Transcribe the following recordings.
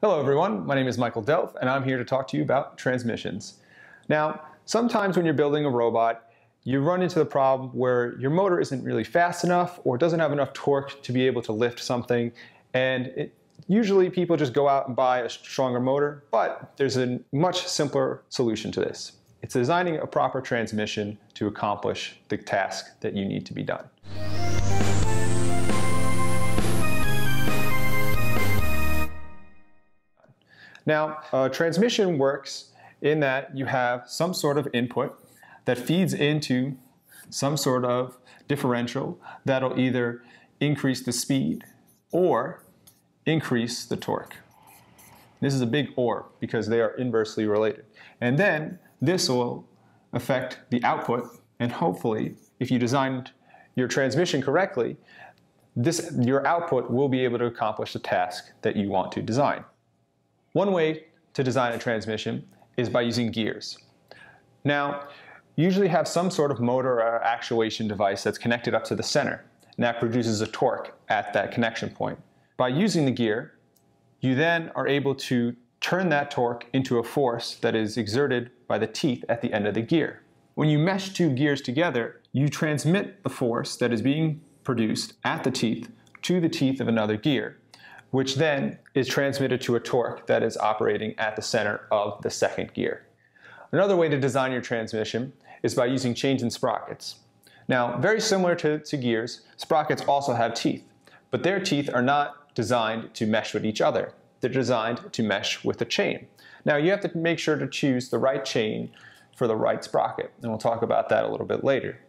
Hello everyone, my name is Michael Delph and I'm here to talk to you about transmissions. Now, sometimes when you're building a robot, you run into the problem where your motor isn't really fast enough or doesn't have enough torque to be able to lift something, and usually people just go out and buy a stronger motor, but there's a much simpler solution to this. It's designing a proper transmission to accomplish the task that you need to be done. Now, a transmission works in that you have some sort of input that feeds into some sort of differential that'll either increase the speed or increase the torque. This is a big "or" because they are inversely related. And then this will affect the output, and hopefully, if you designed your transmission correctly, your output will be able to accomplish the task that you want to design. One way to design a transmission is by using gears. Now, you usually have some sort of motor or actuation device that's connected up to the center, and that produces a torque at that connection point. By using the gear, you then are able to turn that torque into a force that is exerted by the teeth at the end of the gear. When you mesh two gears together, you transmit the force that is being produced at the teeth to the teeth of another gear, which then is transmitted to a torque that is operating at the center of the second gear. Another way to design your transmission is by using chains and sprockets. Now, very similar to gears, sprockets also have teeth, but their teeth are not designed to mesh with each other. They're designed to mesh with a chain. Now, you have to make sure to choose the right chain for the right sprocket, and we'll talk about that a little bit later.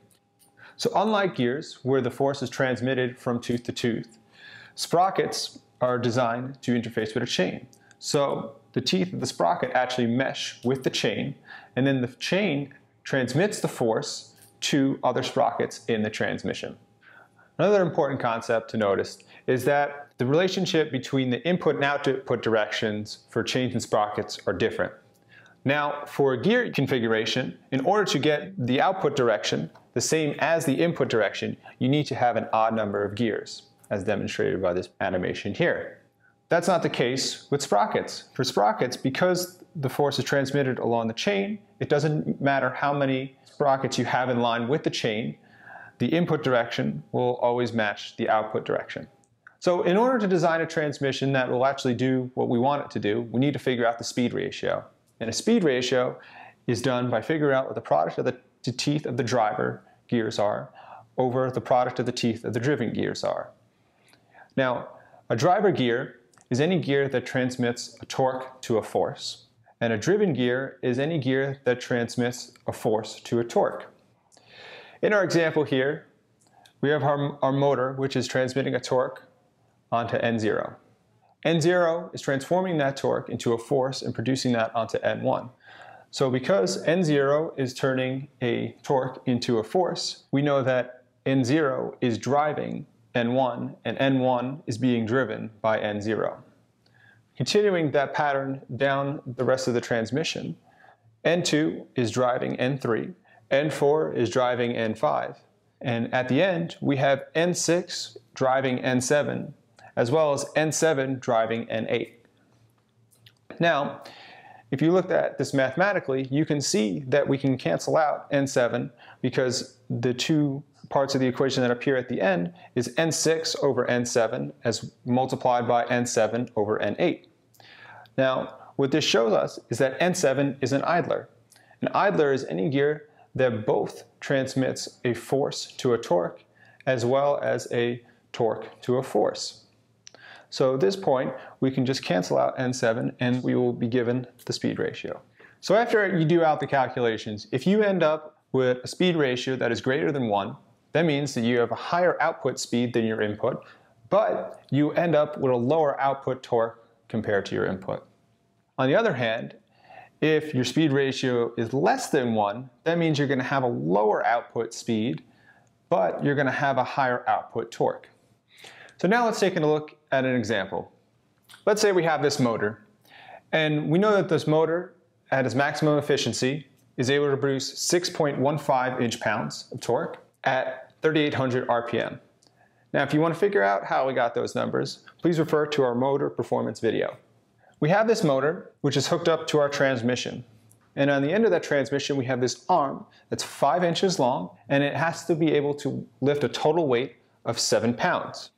So unlike gears, where the force is transmitted from tooth to tooth, sprockets are designed to interface with a chain. So the teeth of the sprocket actually mesh with the chain, and then the chain transmits the force to other sprockets in the transmission. Another important concept to notice is that the relationship between the input and output directions for chains and sprockets are different. Now, for a gear configuration, in order to get the output direction the same as the input direction, you need to have an odd number of gears, as demonstrated by this animation here. That's not the case with sprockets. For sprockets, because the force is transmitted along the chain, it doesn't matter how many sprockets you have in line with the chain, the input direction will always match the output direction. So in order to design a transmission that will actually do what we want it to do, we need to figure out the speed ratio. And a speed ratio is done by figuring out what the product of the teeth of the driver gears are over the product of the teeth of the driven gears are. Now, a driver gear is any gear that transmits a torque to a force, and a driven gear is any gear that transmits a force to a torque. In our example here, we have our motor, which is transmitting a torque onto N0. N0 is transforming that torque into a force and producing that onto N1. So because N0 is turning a torque into a force, we know that N0 is driving N1, and N1 is being driven by N0. Continuing that pattern down the rest of the transmission, N2 is driving N3, N4 is driving N5, and at the end we have N6 driving N7, as well as N7 driving N8. Now, if you looked at this mathematically, you can see that we can cancel out N7 because the two parts of the equation that appear at the end is N6 over N7 as multiplied by N7 over N8. Now, what this shows us is that N7 is an idler. An idler is any gear that both transmits a force to a torque as well as a torque to a force. So at this point, we can just cancel out N7 and we will be given the speed ratio. So after you do out the calculations, if you end up with a speed ratio that is greater than 1, that means that you have a higher output speed than your input, but you end up with a lower output torque compared to your input. On the other hand, if your speed ratio is less than 1, that means you're going to have a lower output speed, but you're going to have a higher output torque. So now let's take a look at an example. Let's say we have this motor, and we know that this motor, at its maximum efficiency, is able to produce 6.15 inch-pounds of torque at 3,800 RPM. Now, if you want to figure out how we got those numbers, please refer to our motor performance video. We have this motor, which is hooked up to our transmission. And on the end of that transmission, we have this arm that's 5 inches long, and it has to be able to lift a total weight of 7 pounds.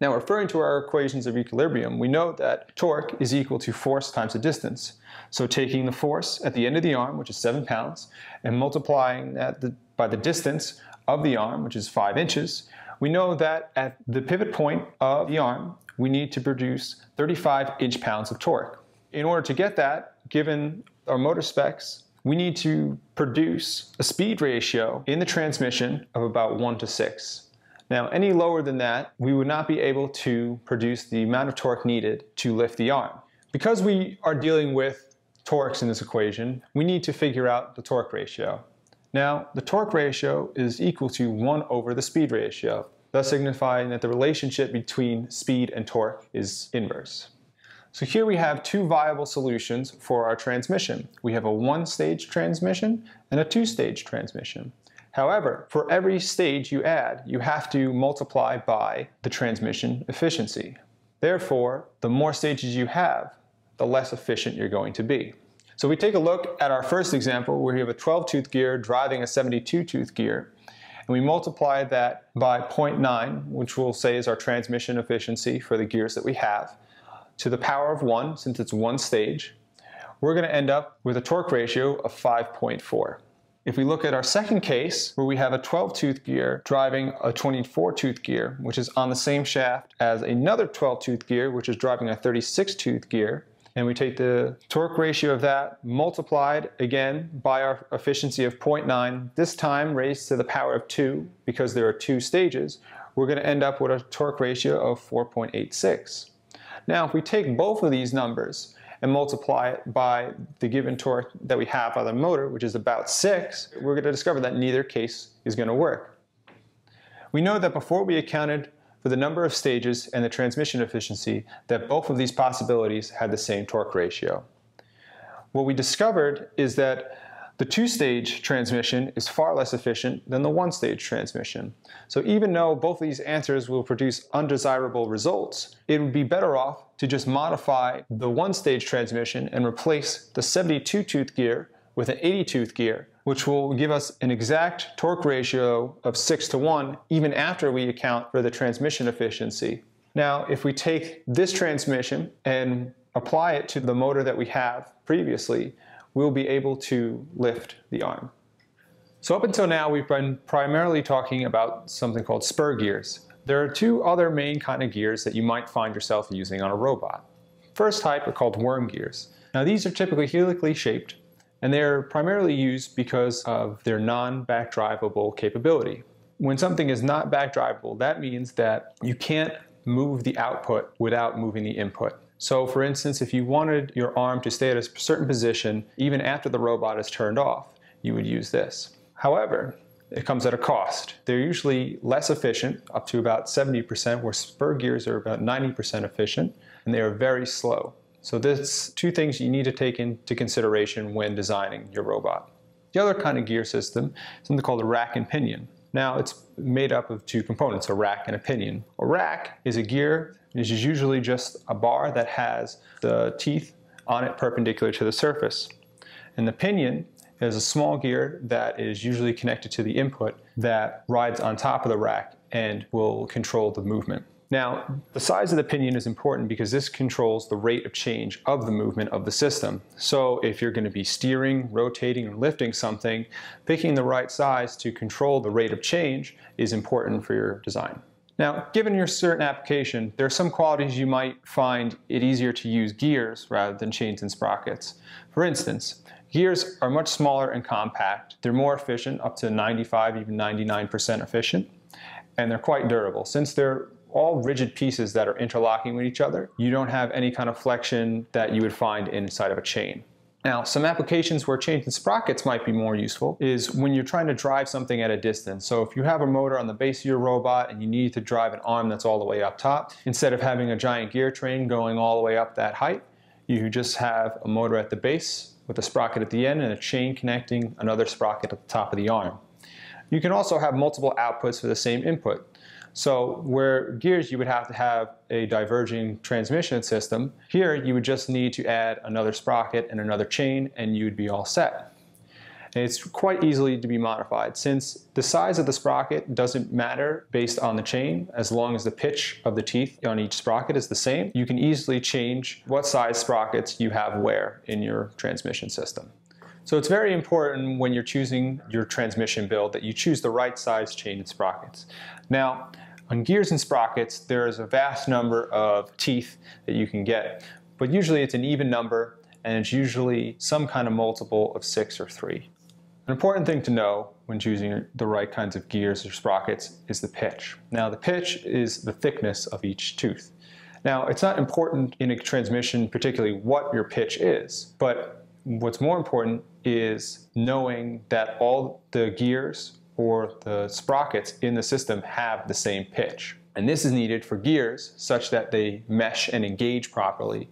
Now, referring to our equations of equilibrium, we know that torque is equal to force times the distance. So taking the force at the end of the arm, which is 7 pounds, and multiplying that by the distance of the arm, which is 5 inches, we know that at the pivot point of the arm, we need to produce 35 inch-pounds of torque. In order to get that, given our motor specs, we need to produce a speed ratio in the transmission of about 1:6. Now, any lower than that, we would not be able to produce the amount of torque needed to lift the arm. Because we are dealing with torques in this equation, we need to figure out the torque ratio. Now, the torque ratio is equal to 1 over the speed ratio, thus signifying that the relationship between speed and torque is inverse. So here we have two viable solutions for our transmission. We have a 1-stage transmission and a 2-stage transmission. However, for every stage you add, you have to multiply by the transmission efficiency. Therefore, the more stages you have, the less efficient you're going to be. So we take a look at our first example where we have a 12-tooth gear driving a 72-tooth gear, and we multiply that by 0.9, which we'll say is our transmission efficiency for the gears that we have, to the power of 1, since it's 1 stage, we're going to end up with a torque ratio of 5.4. If we look at our second case, where we have a 12-tooth gear driving a 24-tooth gear, which is on the same shaft as another 12-tooth gear, which is driving a 36-tooth gear, and we take the torque ratio of that multiplied again by our efficiency of 0.9, this time raised to the power of 2, because there are 2 stages, we're going to end up with a torque ratio of 4.86. Now, if we take both of these numbers and multiply it by the given torque that we have on the motor, which is about 6, we're going to discover that neither case is going to work. We know that before we accounted for the number of stages and the transmission efficiency, that both of these possibilities had the same torque ratio. What we discovered is that the 2-stage transmission is far less efficient than the 1-stage transmission. So even though both of these answers will produce undesirable results, it would be better off to just modify the 1-stage transmission and replace the 72-tooth gear with an 80-tooth gear, which will give us an exact torque ratio of 6:1 even after we account for the transmission efficiency. Now, if we take this transmission and apply it to the motor that we have previously, we'll be able to lift the arm. So up until now, we've been primarily talking about something called spur gears. There are two other main kind of gears that you might find yourself using on a robot. First type are called worm gears. Now these are typically helically shaped, and they're primarily used because of their non-backdrivable capability. When something is not backdrivable, that means that you can't move the output without moving the input. So for instance, if you wanted your arm to stay at a certain position even after the robot is turned off, you would use this. However, it comes at a cost. They're usually less efficient, up to about 70%, where spur gears are about 90% efficient, and they are very slow. So that's two things you need to take into consideration when designing your robot. The other kind of gear system is something called a rack and pinion. Now it's made up of two components, a rack and a pinion. A rack is a gear. This is usually just a bar that has the teeth on it perpendicular to the surface. And the pinion is a small gear that is usually connected to the input that rides on top of the rack and will control the movement. Now, the size of the pinion is important because this controls the rate of change of the movement of the system. So if you're going to be steering, rotating, or lifting something, picking the right size to control the rate of change is important for your design. Now, given your certain application, there are some qualities you might find it easier to use gears rather than chains and sprockets. For instance, gears are much smaller and compact. They're more efficient, up to 95, even 99% efficient, and they're quite durable. Since they're all rigid pieces that are interlocking with each other, you don't have any kind of flexion that you would find inside of a chain. Now, some applications where chains and sprockets might be more useful is when you're trying to drive something at a distance. So if you have a motor on the base of your robot and you need to drive an arm that's all the way up top, instead of having a giant gear train going all the way up that height, you just have a motor at the base with a sprocket at the end and a chain connecting another sprocket at the top of the arm. You can also have multiple outputs for the same input. So where gears you would have to have a diverging transmission system, here you would just need to add another sprocket and another chain and you'd be all set. And it's quite easily to be modified since the size of the sprocket doesn't matter based on the chain. As long as the pitch of the teeth on each sprocket is the same, you can easily change what size sprockets you have where in your transmission system. So it's very important when you're choosing your transmission build that you choose the right size chain and sprockets. Now, on gears and sprockets, there is a vast number of teeth that you can get, but usually it's an even number and it's usually some kind of multiple of 6 or 3. An important thing to know when choosing the right kinds of gears or sprockets is the pitch. Now, the pitch is the thickness of each tooth. Now, it's not important in a transmission particularly what your pitch is, but what's more important is knowing that all the gears or the sprockets in the system have the same pitch. And this is needed for gears such that they mesh and engage properly.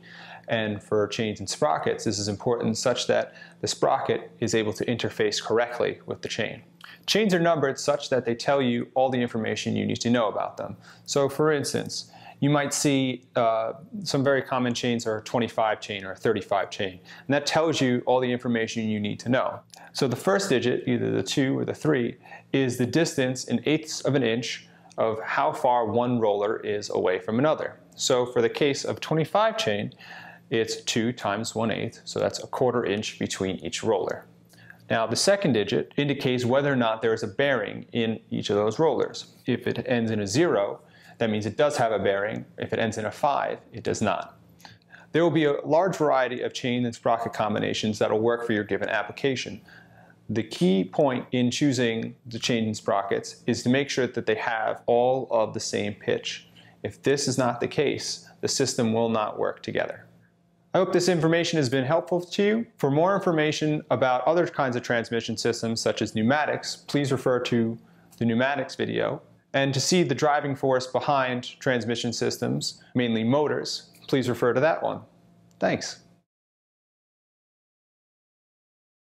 And for chains and sprockets, this is important such that the sprocket is able to interface correctly with the chain. Chains are numbered such that they tell you all the information you need to know about them. So for instance, you might see some very common chains are a 25 chain or a 35 chain, and that tells you all the information you need to know. So the first digit, either the 2 or the 3, is the distance in 1/8 of an inch of how far one roller is away from another. So for the case of 25 chain, it's 2 times 1/8, so that's a 1/4 inch between each roller. Now the second digit indicates whether or not there is a bearing in each of those rollers. If it ends in a 0, that means it does have a bearing. If it ends in a 5, it does not. There will be a large variety of chain and sprocket combinations that will work for your given application. The key point in choosing the chain and sprockets is to make sure that they have all of the same pitch. If this is not the case, the system will not work together. I hope this information has been helpful to you. For more information about other kinds of transmission systems such as pneumatics, please refer to the pneumatics video. And to see the driving force behind transmission systems, mainly motors, please refer to that one. Thanks.